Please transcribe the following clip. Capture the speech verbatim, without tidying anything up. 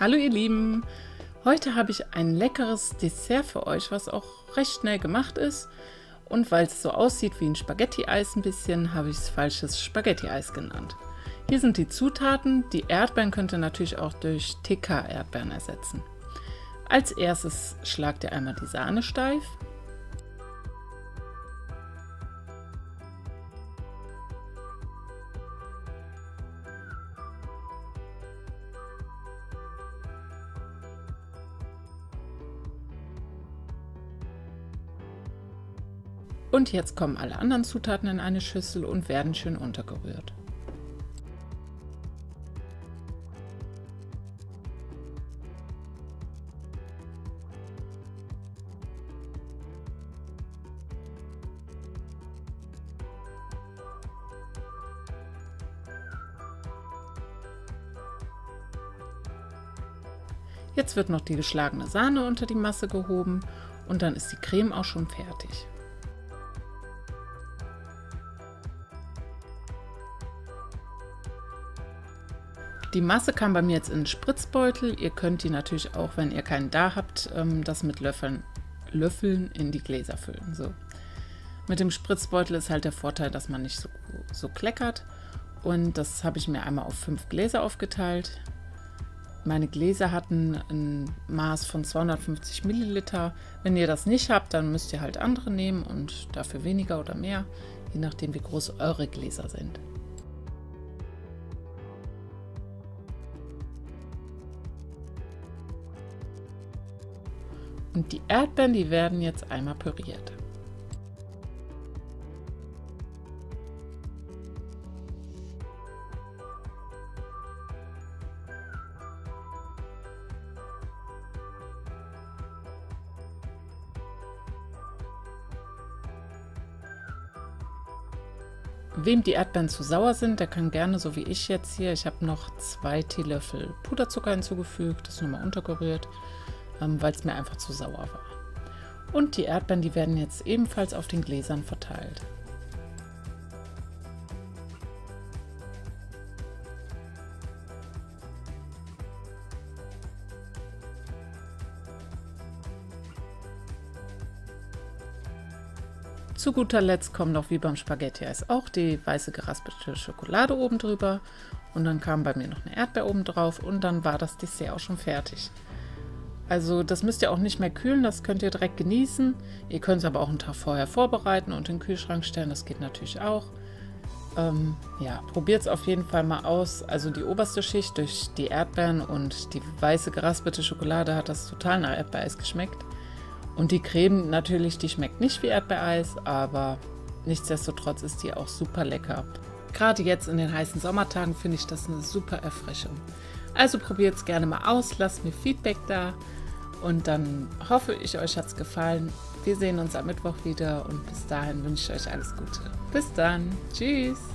Hallo ihr Lieben, heute habe ich ein leckeres Dessert für euch, was auch recht schnell gemacht ist, und weil es so aussieht wie ein Spaghettieis ein bisschen, habe ich es falsches Spaghettieis genannt. Hier sind die Zutaten, die Erdbeeren könnt ihr natürlich auch durch T K-Erdbeeren ersetzen. Als erstes schlagt ihr einmal die Sahne steif. Und jetzt kommen alle anderen Zutaten in eine Schüssel und werden schön untergerührt. Jetzt wird noch die geschlagene Sahne unter die Masse gehoben und dann ist die Creme auch schon fertig. Die Masse kam bei mir jetzt in einen Spritzbeutel. Ihr könnt die natürlich auch, wenn ihr keinen da habt, das mit Löffeln, Löffeln in die Gläser füllen. So. Mit dem Spritzbeutel ist halt der Vorteil, dass man nicht so, so kleckert. Und das habe ich mir einmal auf fünf Gläser aufgeteilt. Meine Gläser hatten ein Maß von zweihundertfünfzig Milliliter. Wenn ihr das nicht habt, dann müsst ihr halt andere nehmen und dafür weniger oder mehr, je nachdem wie groß eure Gläser sind. Und die Erdbeeren, die werden jetzt einmal püriert. Wem die Erdbeeren zu sauer sind, der kann gerne, so wie ich jetzt hier, ich habe noch zwei Teelöffel Puderzucker hinzugefügt, das nochmal untergerührt, weil es mir einfach zu sauer war. Und die Erdbeeren, die werden jetzt ebenfalls auf den Gläsern verteilt. Zu guter Letzt kommt noch wie beim Spaghettieis auch die weiße geraspelte Schokolade oben drüber und dann kam bei mir noch eine Erdbeer oben drauf und dann war das Dessert auch schon fertig. Also das müsst ihr auch nicht mehr kühlen, das könnt ihr direkt genießen. Ihr könnt es aber auch einen Tag vorher vorbereiten und in den Kühlschrank stellen, das geht natürlich auch. Ähm, ja, probiert es auf jeden Fall mal aus. Also die oberste Schicht durch die Erdbeeren und die weiße geraspelte Schokolade hat das total nach Erdbeereis geschmeckt. Und die Creme natürlich, die schmeckt nicht wie Erdbeereis, aber nichtsdestotrotz ist die auch super lecker. Gerade jetzt in den heißen Sommertagen finde ich das eine super Erfrischung. Also probiert es gerne mal aus, lasst mir Feedback da und dann hoffe ich, euch hat es gefallen. Wir sehen uns am Mittwoch wieder und bis dahin wünsche ich euch alles Gute. Bis dann, tschüss!